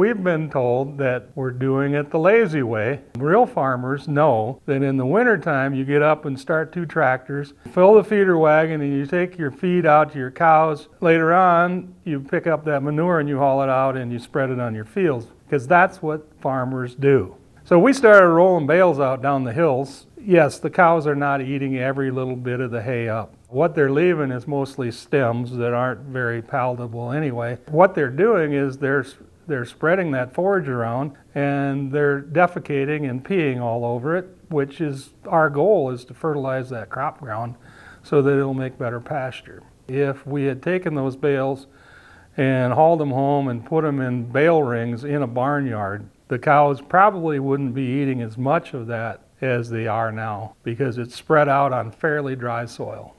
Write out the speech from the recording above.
We've been told that we're doing it the lazy way. Real farmers know that in the wintertime you get up and start two tractors, fill the feeder wagon, and you take your feed out to your cows. Later on, you pick up that manure and you haul it out and you spread it on your fields, because that's what farmers do. So we started rolling bales out down the hills. Yes, the cows are not eating every little bit of the hay up. What they're leaving is mostly stems that aren't very palatable anyway. What they're doing is they're spreading that forage around, and they're defecating and peeing all over it, which is our goal, is to fertilize that crop ground so that it'll make better pasture. If we had taken those bales and hauled them home and put them in bale rings in a barnyard, the cows probably wouldn't be eating as much of that as they are now, because it's spread out on fairly dry soil.